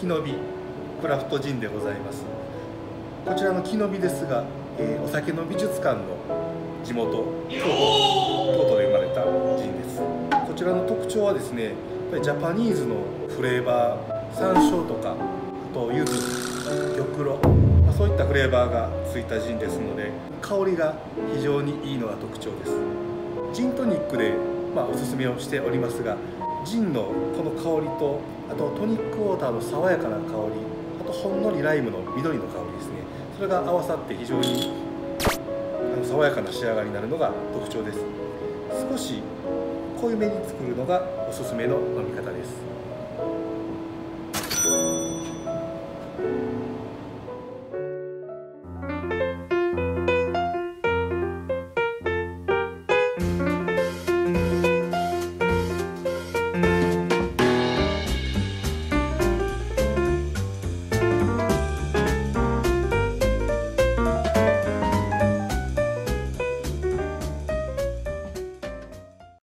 木の実クラフトジンでございます。こちらの木の実ですが、お酒の美術館の地元京都で生まれたジンです。こちらの特徴はですね、やっぱりジャパニーズのフレーバー、山椒とか、あと柚子、玉露、そういったフレーバーがついたジンですので、香りが非常にいいのが特徴です。ジントニックで、おすすめをしておりますが、ジンのこの香りと、あとトニックウォーターの爽やかな香り、あとほんのりライムの緑の香りですね、それが合わさって非常に爽やかな仕上がりになるのが特徴です。少し濃いめに作るのがおすすめの飲み方です。